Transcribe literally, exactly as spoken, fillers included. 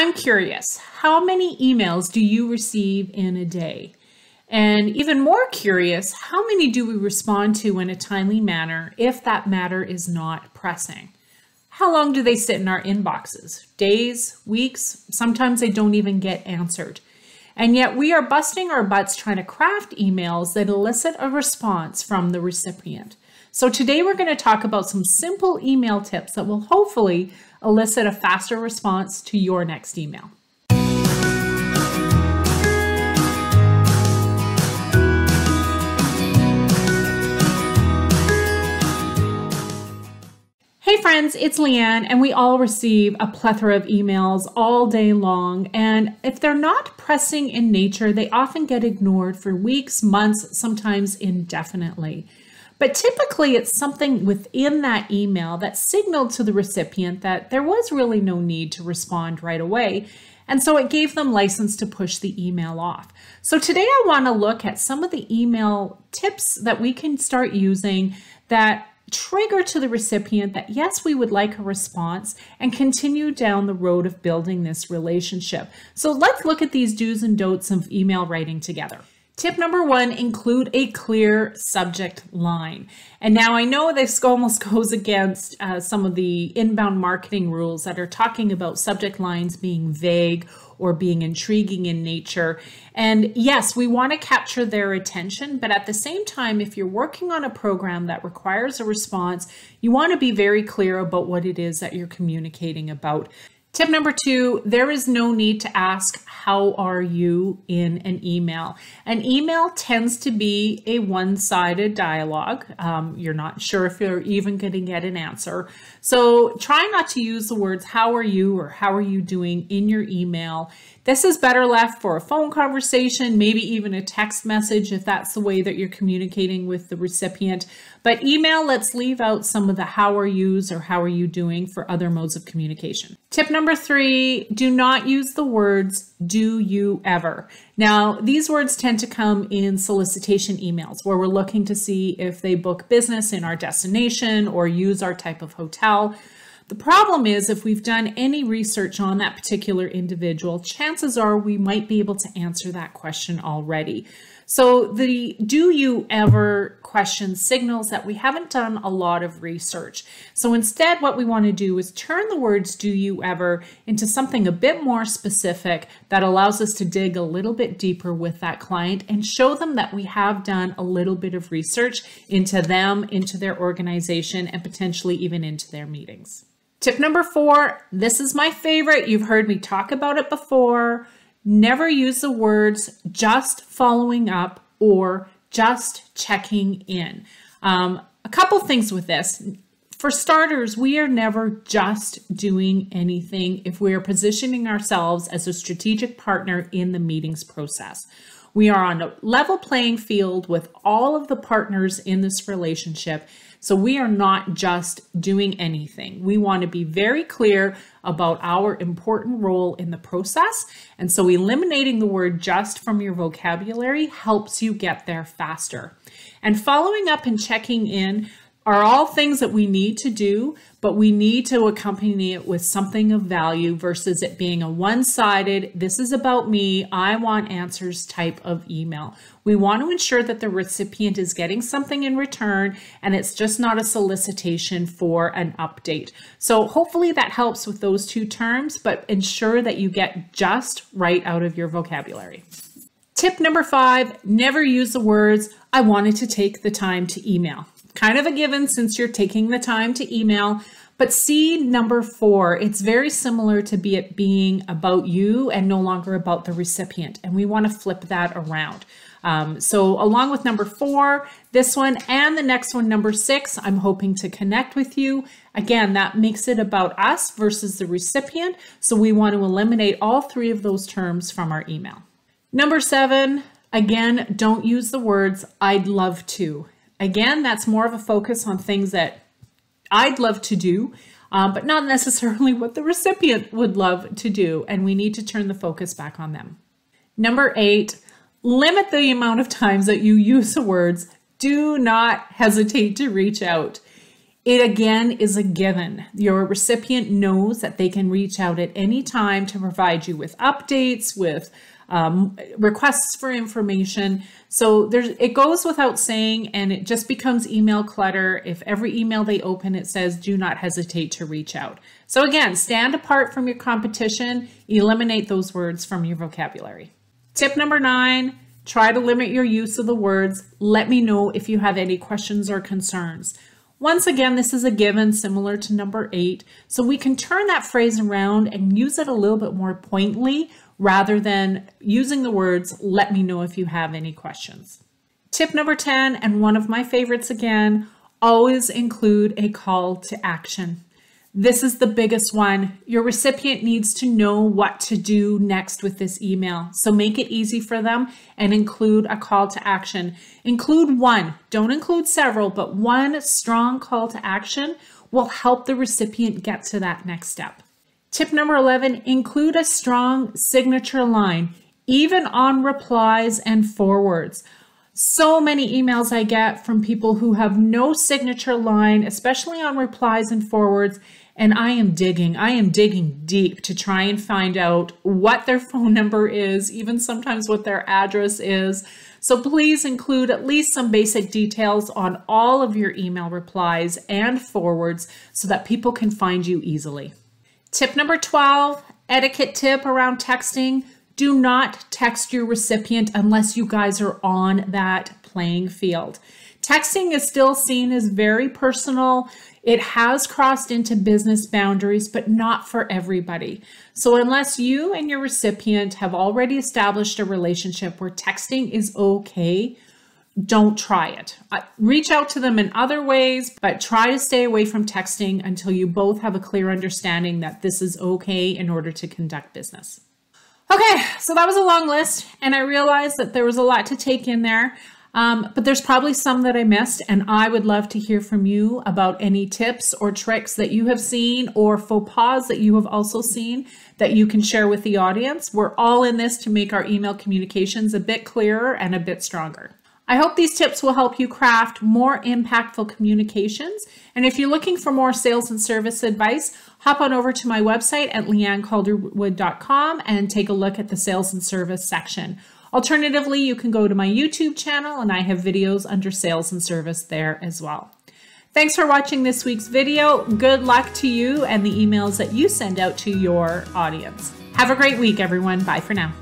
I'm curious, how many emails do you receive in a day? And even more curious, how many do we respond to in a timely manner if that matter is not pressing? How long do they sit in our inboxes? Days, weeks, sometimes they don't even get answered. And yet we are busting our butts trying to craft emails that elicit a response from the recipient. So today we're going to talk about some simple email tips that will hopefully elicit a faster response to your next email. Hey friends, it's Leanne, and we all receive a plethora of emails all day long, and if they're not pressing in nature, they often get ignored for weeks, months, sometimes indefinitely. But typically it's something within that email that signaled to the recipient that there was really no need to respond right away, and so it gave them license to push the email off. So today I want to look at some of the email tips that we can start using that trigger to the recipient that yes, we would like a response and continue down the road of building this relationship. So let's look at these do's and don'ts of email writing together. Tip number one, include a clear subject line. And now I know this almost goes against uh, some of the inbound marketing rules that are talking about subject lines being vague or being intriguing in nature. And yes, we want to capture their attention, but at the same time, if you're working on a program that requires a response, you want to be very clear about what it is that you're communicating about. Tip number two, there is no need to ask, how are you, in an email. An email tends to be a one-sided dialogue. Um, you're not sure if you're even going to get an answer. So try not to use the words, how are you, or how are you doing, in your email. This is better left for a phone conversation, maybe even a text message if that's the way that you're communicating with the recipient. But email, let's leave out some of the how are yous or how are you doing for other modes of communication. Tip number three, do not use the words, do you ever? Now, these words tend to come in solicitation emails where we're looking to see if they book business in our destination or use our type of hotel. The problem is, if we've done any research on that particular individual, chances are we might be able to answer that question already. So the do you ever question signals that we haven't done a lot of research. So instead, what we want to do is turn the words do you ever into something a bit more specific that allows us to dig a little bit deeper with that client and show them that we have done a little bit of research into them, into their organization, and potentially even into their meetings. Tip number four, this is my favorite. You've heard me talk about it before. Never use the words just following up or just checking in. Um, a couple things with this. For starters, we are never just doing anything if we are positioning ourselves as a strategic partner in the meetings process. We are on a level playing field with all of the partners in this relationship. So we are not just doing anything. We want to be very clear about our important role in the process. And so eliminating the word just from your vocabulary helps you get there faster. And following up and checking in are all things that we need to do, but we need to accompany it with something of value versus it being a one-sided, this is about me, I want answers type of email. We want to ensure that the recipient is getting something in return and it's just not a solicitation for an update. So hopefully that helps with those two terms, but ensure that you get just right out of your vocabulary. Tip number five, never use the words, I wanted to take the time to email. Kind of a given since you're taking the time to email, but see number four, it's very similar to be it being about you and no longer about the recipient, and we want to flip that around. Um, so along with number four, this one and the next one, number six, I'm hoping to connect with you. Again, that makes it about us versus the recipient, so we want to eliminate all three of those terms from our email. Number seven, again, don't use the words I'd love to. Again, that's more of a focus on things that I'd love to do, um, but not necessarily what the recipient would love to do, and we need to turn the focus back on them. Number eight, limit the amount of times that you use the words, do not hesitate to reach out. It again is a given. Your recipient knows that they can reach out at any time to provide you with updates, with um, requests for information. So there's, it goes without saying, and it just becomes email clutter. If every email they open, it says, do not hesitate to reach out. So again, stand apart from your competition, eliminate those words from your vocabulary. Tip number nine, try to limit your use of the words. Let me know if you have any questions or concerns. Once again, this is a given similar to number eight. So we can turn that phrase around and use it a little bit more pointedly rather than using the words, let me know if you have any questions. Tip number ten, and one of my favorites again, always include a call to action. This is the biggest one. Your recipient needs to know what to do next with this email. So make it easy for them and include a call to action. Include one, don't include several, but one strong call to action will help the recipient get to that next step. Tip number eleven, include a strong signature line, even on replies and forwards. So many emails I get from people who have no signature line, especially on replies and forwards, and I am digging. I am digging deep to try and find out what their phone number is, even sometimes what their address is. So please include at least some basic details on all of your email replies and forwards so that people can find you easily. Tip number twelve, etiquette tip around texting. Do not text your recipient unless you guys are on that playing field. Texting is still seen as very personal. It has crossed into business boundaries, but not for everybody. So unless you and your recipient have already established a relationship where texting is okay, don't try it. Reach out to them in other ways, but try to stay away from texting until you both have a clear understanding that this is okay in order to conduct business. Okay, so that was a long list, and I realized that there was a lot to take in there, um, but there's probably some that I missed, and I would love to hear from you about any tips or tricks that you have seen or faux pas that you have also seen that you can share with the audience. We're all in this to make our email communications a bit clearer and a bit stronger. I hope these tips will help you craft more impactful communications. And if you're looking for more sales and service advice, hop on over to my website at leanne calderwood dot com and take a look at the sales and service section. Alternatively, you can go to my YouTube channel, and I have videos under sales and service there as well. Thanks for watching this week's video. Good luck to you and the emails that you send out to your audience. Have a great week, everyone. Bye for now.